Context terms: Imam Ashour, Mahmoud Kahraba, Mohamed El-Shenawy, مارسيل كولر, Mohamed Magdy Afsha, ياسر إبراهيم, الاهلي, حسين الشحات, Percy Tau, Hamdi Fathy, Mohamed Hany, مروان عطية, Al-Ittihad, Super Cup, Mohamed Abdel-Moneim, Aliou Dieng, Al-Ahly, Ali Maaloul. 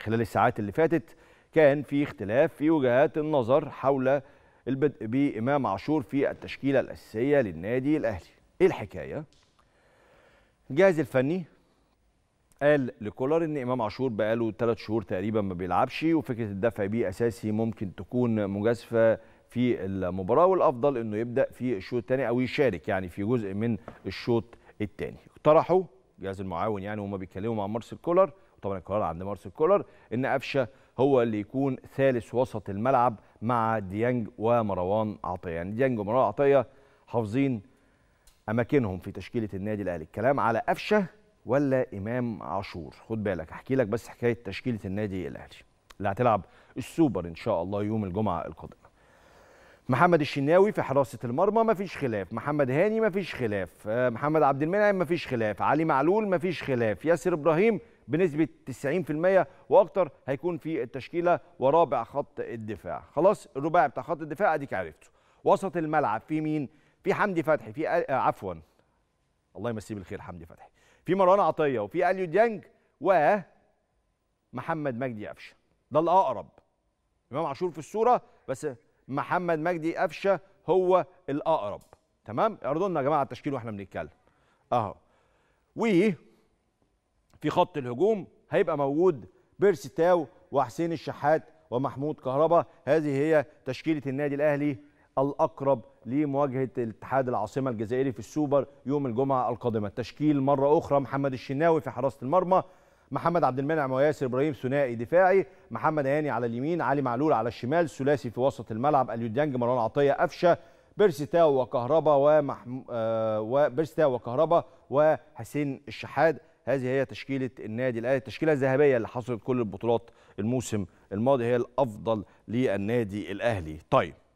خلال الساعات اللي فاتت كان في اختلاف في وجهات النظر حول البدء بإمام عاشور في التشكيلة الأساسية للنادي الأهلي. إيه الحكاية؟ الجهاز الفني قال لكولر إن إمام عاشور بقاله 3 شهور تقريبا ما بيلعبش، وفكرة الدفع بيه أساسي ممكن تكون مجازفة في المباراة، والأفضل إنه يبدأ في الشوط الثاني أو يشارك يعني في جزء من الشوط الثاني. اقترحوا جهاز المعاون يعني وهم بيتكلموا مع مارسيل كولر، وطبعا القرار عند مارسيل كولر، إن أفشة هو اللي يكون ثالث وسط الملعب مع ديانج ومروان عطية. يعني ديانج ومروان عطية حافظين أماكنهم في تشكيلة النادي الأهلي. الكلام على أفشة ولا إمام عاشور؟ خد بالك أحكي لك بس حكاية تشكيلة النادي الأهلي اللي هتلعب السوبر إن شاء الله يوم الجمعة القادمة. محمد الشناوي في حراسة المرمى مفيش خلاف، محمد هاني مفيش خلاف، محمد عبد المنعم مفيش خلاف، علي معلول مفيش خلاف، ياسر إبراهيم بنسبة 90% وأكتر هيكون في التشكيلة، ورابع خط الدفاع. خلاص الرباعي بتاع خط الدفاع أديك عرفته. وسط الملعب في مين؟ في حمدي فتحي، في عفوا الله يمسيه بالخير حمدي فتحي، في مروان عطية، وفي أليو ديانج، ومحمد مجدي أفشة. ده الأقرب، إمام عاشور في الصورة بس محمد مجدي أفشة هو الأقرب. تمام؟ اعرضوا لنا يا جماعة التشكيل واحنا بنتكلم أهو. في خط الهجوم هيبقى موجود بيرسي تاو وحسين الشحات ومحمود كهربا. هذه هي تشكيلة النادي الأهلي الأقرب لمواجهة الاتحاد العاصمة الجزائري في السوبر يوم الجمعة القادمة. التشكيل مرة أخرى: محمد الشناوي في حراسة المرمى، محمد عبد المنعم وياسر إبراهيم ثنائي دفاعي، محمد هاني على اليمين، علي معلول على الشمال، ثلاثي في وسط الملعب: أليو ديانج، مروان عطية، أفشة، بيرسي تاو وكهربا وحسين الشحات. هذه هي تشكيلة النادي الأهلي، التشكيلة الذهبية اللي حصلت كل البطولات الموسم الماضي، هي الأفضل للنادي الأهلي. طيب